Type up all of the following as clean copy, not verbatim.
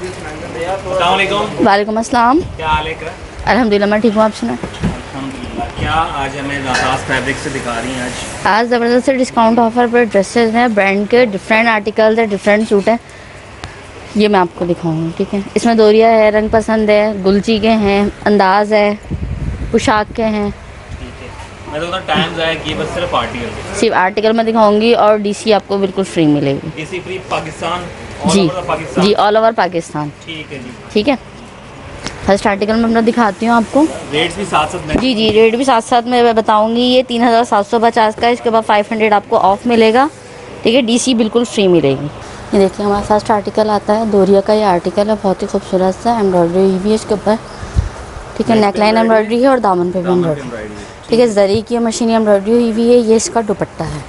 वालेकुम अस्सलाम। क्या हाल है? अल्हम्दुलिल्लाह मैं ठीक हूँ, आप सुना? क्या आज हमें दादास फैब्रिक से दिखा रही हैं आज ज़बरदस्त से डिस्काउंट ऑफर पर ड्रेसेस हैं, ब्रांड के डिफरेंट आर्टिकल्स हैं, डिफरेंट सूट हैं। ये मैं आपको दिखाऊंगी, ठीक है? इसमें दोरिया है, रंग पसंद है, गुलची के हैं, अंदाज है, पोशाक के हैं। मैं तो टाइम जाए कि बस सिर्फ आर्टिकल में दिखाऊंगी और डीसी आपको बिल्कुल फ्री मिलेगी। डीसी फ्री पाकिस्तान? जी जी, ऑल ओवर पाकिस्तान। ठीक है जी, ठीक है। फर्स्ट आर्टिकल में मैं दिखाती हूँ आपको, रेट भी साथ साथ में। जी जी, रेट भी साथ साथ में मैं बताऊंगी। ये 3750 का, इसके बाद 500 आपको ऑफ मिलेगा, ठीक है? डीसी बिल्कुल फ्री मिलेगी। ये देखिए हमारा फर्स्ट आर्टिकल आता है, दोरिया का ये आर्टिकल है, बहुत ही खूबसूरत सा एम्ब्रॉयडरी भी है इसके ऊपर, ठीक है? नेकलाइन एम्ब्रॉयडरी है और दामन पे भी एम्ब्रॉयडरी, ठीक है? जरी की मशीनी एम्ब्रॉयडरी हुई हुई है। ये इसका दुपट्टा है,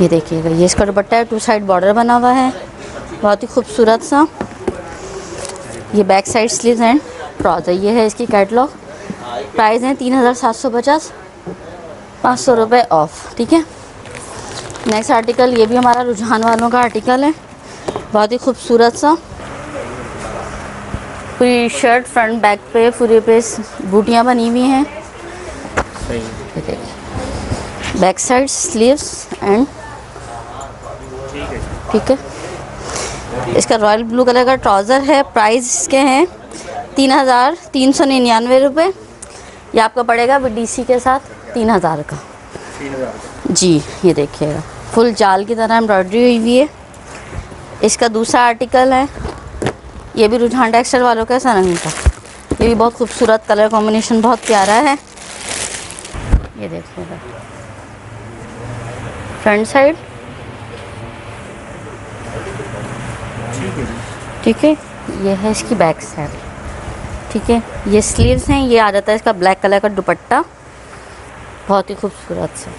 ये देखिएगा, ये इसका दुपट्टा है, टू साइड बॉर्डर बना हुआ है, बहुत ही खूबसूरत सा। ये बैक साइड स्लीव्स हैं, ट्राउज़र। ये है इसकी कैटलॉग। प्राइस है 3750, 500 रुपये ऑफ, ठीक है? नेक्स्ट आर्टिकल, ये भी हमारा रुझान वालों का आर्टिकल है, बहुत ही खूबसूरत सा। पूरी शर्ट फ्रंट बैक पे पूरे पे बूटियाँ बनी हुई हैं। बैक साइड स्लीव्स एंड, ठीक है? इसका रॉयल ब्लू कलर का ट्राउज़र है। प्राइस इसके हैं 3399 रुपये। ये आपका पड़ेगा विद डीसी के साथ 3000 का। जी ये देखिएगा, फुल जाल की तरह एम्ब्रॉयडरी हुई हुई है। इसका दूसरा आर्टिकल है, ये भी रुझान टेक्सटाइल वालों का, सरंग का। ये भी बहुत खूबसूरत कलर कॉम्बिनेशन, बहुत प्यारा है। ये देखिएगा फ्रंट साइड, ठीक है? ये है इसकी बैक साइड, ठीक है? ये स्लीव्स हैं। ये आ जाता है इसका ब्लैक कलर का दुपट्टा, बहुत ही खूबसूरत सा।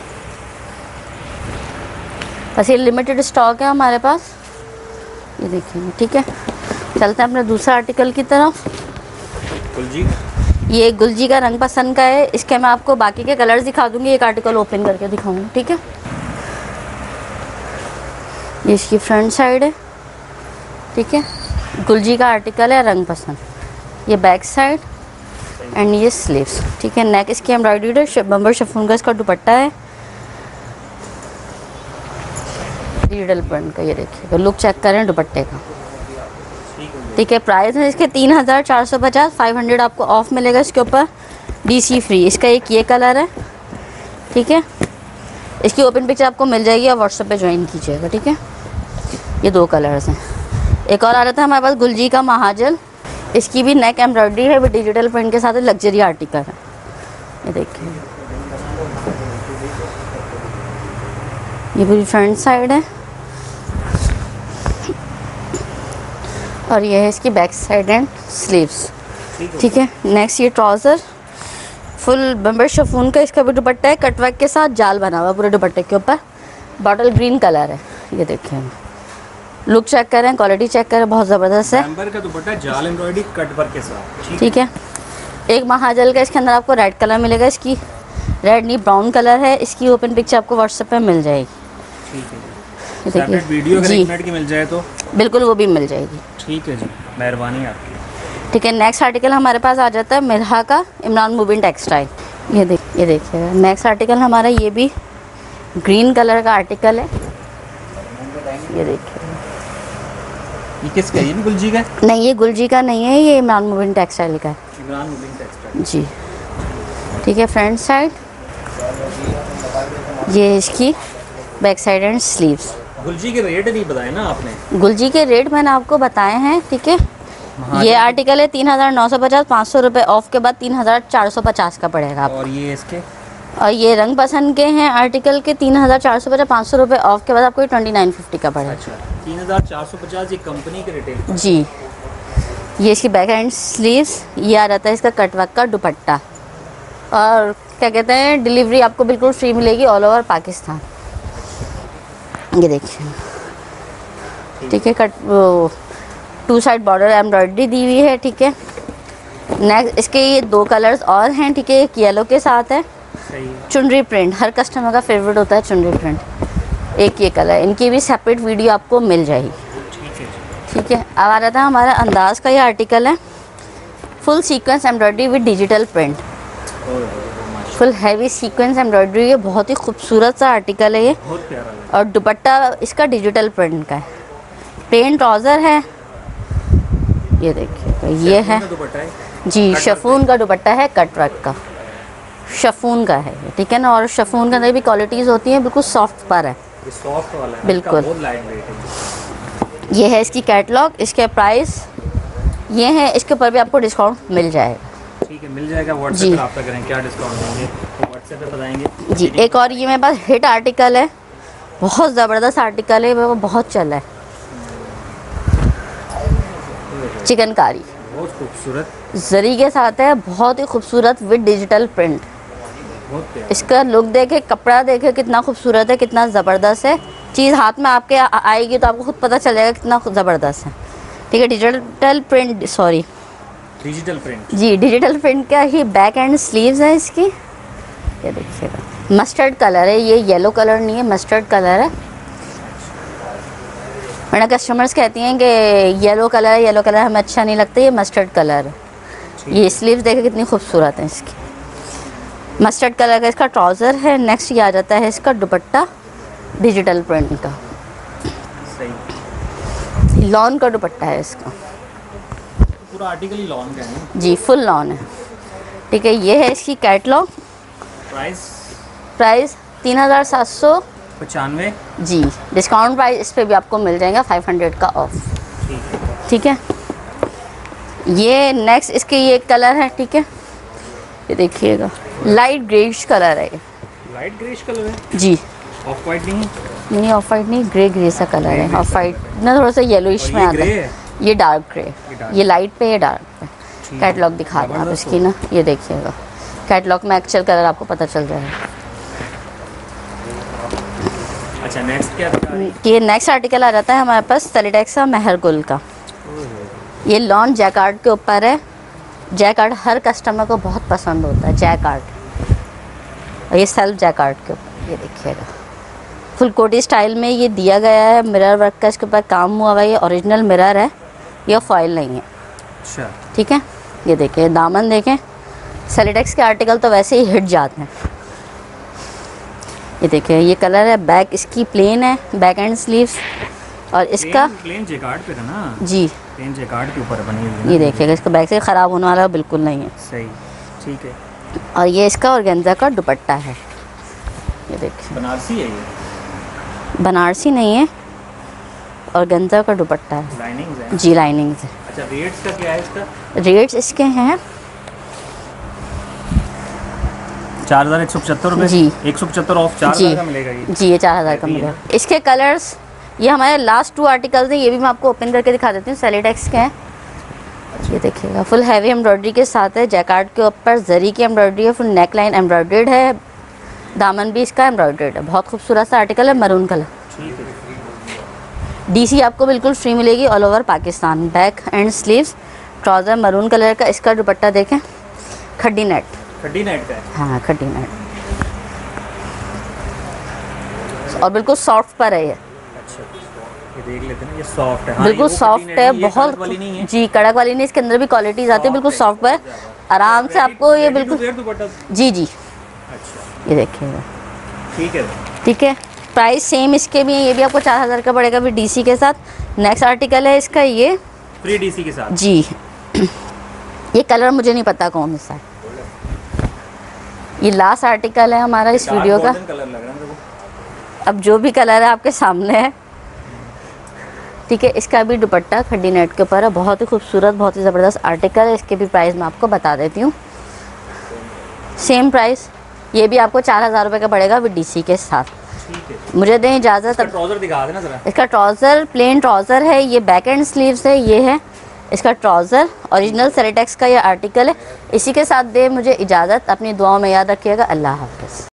बस ये लिमिटेड स्टॉक है हमारे पास, ये देखिए, ठीक है? चलते हैं अपने दूसरा आर्टिकल की तरफ। गुलजी, ये गुलजी का रंग पसंद का है। इसके मैं आपको बाकी के कलर्स दिखा दूंगी, एक आर्टिकल ओपन करके दिखाऊंगी, ठीक है? ये इसकी फ्रंट साइड है, ठीक है? गुलजी का आर्टिकल है, रंग पसंद। ये बैक साइड एंड ये स्लीव्स, ठीक है? नेक इसकी एम्ब्रॉयडरी है, बम्बर शिफॉन का इसका दुपट्टा है, नीडल प्रिंट का। ये देखिएगा, लुक चेक करें दुपट्टे का, ठीक है? प्राइस है इसके 3450, 500 आपको ऑफ मिलेगा इसके ऊपर, डीसी फ्री। इसका एक ये कलर है, ठीक है? इसकी ओपन पिक्चर आपको मिल जाएगी, आप व्हाट्सएप पर ज्वाइन कीजिएगा, ठीक है? ये दो कलर्स हैं। एक और आ रहा था हमारे पास, गुलजी का महाजल। इसकी भी नेक एम्ब्रॉयडरी है, वो डिजिटल प्रिंट के साथ लग्जरी आर्टिकल है, ये देखिए। ये पूरी फ्रंट साइड है और ये है इसकी बैक साइड एंड स्लीव्स, ठीक है? नेक्स्ट ये ट्राउज़र फुल बम्बर शिफॉन का, इसका भी दुपट्टा है, कटवर्क के साथ जाल बना हुआ पूरे दुपट्टे के ऊपर, बॉटल ग्रीन कलर है। ये देखिए, लुक चेक करें, क्वालिटी चेक करें, बहुत ज़बरदस्त है। एम्बर का दुपट्टा, जाल एम्ब्रॉयडरी, कटवर्क के साथ, ठीक है? एक महाजल का, इसके अंदर आपको रेड कलर मिलेगा, इसकी रेड नहीं ब्राउन कलर है। इसकी ओपन पिक्चर आपको व्हाट्सएप पे मिल जाएगी, ठीक है? वीडियो अगर 1 मिनट की मिल जाए तो बिल्कुल वो भी मिल जाएगी, ठीक है जी? मेहरबानी आपकी, ठीक है? नेक्स्ट आर्टिकल हमारे पास आ जाता है मिरहा का, इमरान मोबिन टेक्सटाइल। ये देखिएगा, नेक्स्ट आर्टिकल हमारा, ये भी ग्रीन कलर का आर्टिकल है। ये देखिए, ये किसका है? गुलजी का नहीं, ये गुलजी का नहीं है, ये इमरान मोबिन टेक्सटाइल का है। इमरान मोबिन टेक्सटाइल, जी, ठीक है? फ्रंट साइड, ये इसकी बैक साइड एंड स्लीव्स। गुलजी के रेट नहीं बताए ना आपने? गुलजी के रेट मैंने आपको बताए हैं, ठीक है? ये आर्टिकल है 3950, 500 रुपये ऑफ के बाद 3450 का पड़ेगा आपको। और ये इसके, और ये रंग पसंद के हैं आर्टिकल के, 3450, 500 रुपये ऑफ के बाद आपको 2950 का पड़ेगा। अच्छा, 3450 ये कंपनी के रिटेल। जी, ये इसकी बैक एंड स्लीव्स। ये आ जाता है इसका कटवर्क का दुपट्टा, और क्या कहते हैं, डिलीवरी आपको बिल्कुल फ्री मिलेगी ऑल ओवर पाकिस्तान। ये देखिए, ठीक है? कट वो टू साइड बॉर्डर एम्ब्रॉयडरी दी हुई है, ठीक है? नेक्स्ट इसके ये दो कलर्स और हैं, ठीक है? एक येलो के साथ है, चुनरी प्रिंट, हर कस्टमर का फेवरेट होता है चुनरी प्रिंट। एक ये कलर, इनकी भी सेपरेट वीडियो आपको मिल जाएगी, ठीक है? ठीक है। अब आ रहा था हमारा अंदाज का ये आर्टिकल है, full sequence embroidery with digital print, full heavy sequence embroidery है। बहुत ही खूबसूरत सा आर्टिकल है ये, और दुपट्टा इसका डिजिटल प्रिंट का है, प्लेन ट्राउज़र है, ये देखिए ये है जी, शफून का दुपट्टा है, कट वर्क का शफून का है, ठीक है ना। और शफून के अंदर भी क्वालिटीज़ होती हैं, बिल्कुल सॉफ्ट पर है, सॉफ्ट वाला है बिल्कुल। ये है इसकी कैटलॉग, इसके प्राइस ये है, इसके ऊपर भी आपको डिस्काउंट मिल जाएगा, ठीक है मिल जाएगा। व्हाट्सएप पे आप करें क्या डिस्काउंट देंगे, व्हाट्सएप पे बताएंगे जी। एक और ये मेरे पास हिट आर्टिकल है, बहुत ज़बरदस्त आर्टिकल है, वो बहुत चला है, चिकनकारी बहुत खूबसूरत जरी के साथ है, बहुत ही खूबसूरत विद डिजिटल प्रिंट। इसका लुक देखे, कपड़ा देखे कितना खूबसूरत है, कितना ज़बरदस्त है। चीज़ हाथ में आपके आएगी तो आपको खुद पता चल जाएगा कितना ज़बरदस्त है, ठीक है। डिजिटल प्रिंट का ही बैक एंड स्लीव्स है इसकी, ये देखिएगा। मस्टर्ड कलर है ये, येलो कलर नहीं है, मस्टर्ड कलर है। मेरा कस्टमर्स कहती हैं कि येलो कलर हमें अच्छा नहीं लगता, ये मस्टर्ड कलर है। ये स्लीव्स देखे कितनी खूबसूरत है इसकी, मस्टर्ड कलर का इसका ट्राउज़र है। नेक्स्ट ये आ जाता है इसका दुपट्टा डिजिटल प्रिंट का, सही लॉन का दुपट्टा है इसका, पूरा आर्टिकल ही लॉन का है जी, फुल लॉन है, ठीक है। ये है इसकी कैटलॉग, प्राइस 3,795 जी, डिस्काउंट प्राइस इस पे भी आपको मिल जाएगा 500 का ऑफ, ठीक है। ये नेक्स्ट इसके ये कलर है, ठीक है, ये देखिएगा लाइट ग्रेइश कलर है, लाइट ग्रेइश कलर है जी, ऑफ वाइट नहीं, ऑफ वाइट नहीं, ग्रे ग्रे सा कलर है। ऑफ वाइट ना थोड़ा सा येलोइश में आता है, ये डार्क ग्रे, ये लाइट पे ये डार्क पे। कैटलॉग दिखा दें आप इसकी ना, ये देखिएगा कैटलॉग में एक्चुअल कलर आपको पता चल जाएगा। अच्छा नेक्स्ट क्या है? ये नेक्स्ट आर्टिकल आ जाता है हमारे पास सलिटेक्स का मेहरगुल का, ये लॉन जैकार्ड के ऊपर है। जैकार्ड हर कस्टमर को बहुत पसंद होता है, जैकार्ड, और ये सेल्फ जैकार्ड के ऊपर, ये देखिएगा फुल कोटी स्टाइल में ये दिया गया है। मिरर वर्क का इसके ऊपर काम हुआ हुआ है, ये ओरिजिनल मिरर है, ये फॉइल नहीं है, अच्छा ठीक है। ये देखिए दामन देखें, सलिटेक्स के आर्टिकल तो वैसे ही हिट जाते हैं। ये देखिए ये कलर है, बैक इसकी प्लेन है, बैक एंड स्लीव्स, और इसका प्लेन जैकार्ड पे है ना जी, प्लेन जैकार्ड के ऊपर बनी हुई है। ये देखिएगा इसका बैक से ख़राब होने वाला बिल्कुल नहीं है, सही ठीक है। और ये इसका ऑर्गेन्जा का दुपट्टा है, ये देखिए बनारसी है, ये बनारसी नहीं है, ऑर्गेन्जा का दुपट्टा है, लाइनिंग्स है जी, लाइनिंग्स है। अच्छा रेट्स का क्या है इसका? रेट्स इसके हैं 4,175 जी, 175 ऑफ 4,000 का मिलेगा ये जी, ये 4,000 का मिलेगा। इसके कलर्स ये हमारे लास्ट 2 आर्टिकल्स हैं, ये भी मैं आपको ओपन करके दिखा देती हूँ। सलिटेक्स के हैं, ये देखिएगा फुल हैवी एम्ब्रॉयडरी के साथ है, जैकार्ड के ऊपर जरी की एम्ब्रॉयडरी है, फुल नेक लाइन एम्ब्रॉयडर्ड है, दामन भी इसका एम्ब्रॉयडर्ड है। बहुत खूबसूरत सा आर्टिकल है, मरून कलर, डीसी आपको बिल्कुल फ्री मिलेगी all over Pakistan. Back and sleeves, trouser maroon colour का, इसका दुपट्टा देखें खड्डी नेट का है, हाँ खड्डी नेट, और बिल्कुल सॉफ्ट पर है ये, अच्छा ये देख लेते हैं, ये सॉफ्ट है, बिल्कुल सॉफ्ट है, बहुत जी कड़क वाली नहीं, इसके अंदर भी क्वालिटीज आती है, बिल्कुल सॉफ्ट पर आराम से आपको ये बिल्कुल जी जी, अच्छा ये देखिएगा ठीक है, ठीक है। प्राइस सेम इसके भी है, ये भी आपको 4,000 का पड़ेगा भी डीसी के साथ। नेक्स्ट आर्टिकल है इसका ये फ्री डीसी के साथ जी, ये कलर मुझे नहीं पता कौन सा है। ये लास्ट आर्टिकल है हमारा इस वीडियो का, कलर लग रहा है अब जो भी कलर है आपके सामने है, ठीक है। इसका भी दुपट्टा खड्डी नेट के ऊपर है, बहुत ही खूबसूरत, बहुत ही ज़बरदस्त आर्टिकल है। इसके भी प्राइस मैं आपको बता देती हूँ, सेम प्राइस, ये भी आपको 4,000 रुपये का पड़ेगा विद डीसी के साथ। मुझे दें इजाज़त, ट्राउज़र दिखा देना जरा। इसका ट्राउज़र प्लेन ट्राउज़र है, ये बैक एंड स्लीव्स है, ये है इसका ट्राउज़र, ओरिजिनल सलिटेक्स का ये आर्टिकल है। इसी के साथ दें मुझे इजाज़त, अपनी दुआओं में याद रखिएगा, अल्लाह हाफ़िज़।